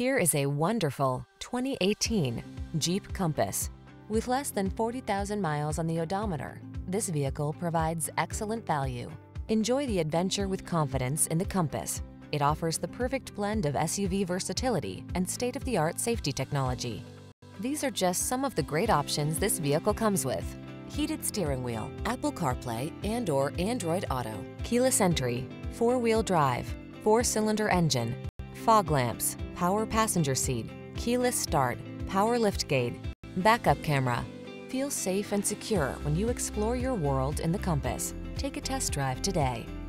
Here is a wonderful 2018 Jeep Compass. With less than 40,000 miles on the odometer, this vehicle provides excellent value. Enjoy the adventure with confidence in the Compass. It offers the perfect blend of SUV versatility and state-of-the-art safety technology. These are just some of the great options this vehicle comes with: heated steering wheel, Apple CarPlay and/or Android Auto, keyless entry, four-wheel drive, four-cylinder engine, fog lamps, power passenger seat, keyless start, power liftgate, backup camera. Feel safe and secure when you explore your world in the Compass. Take a test drive today.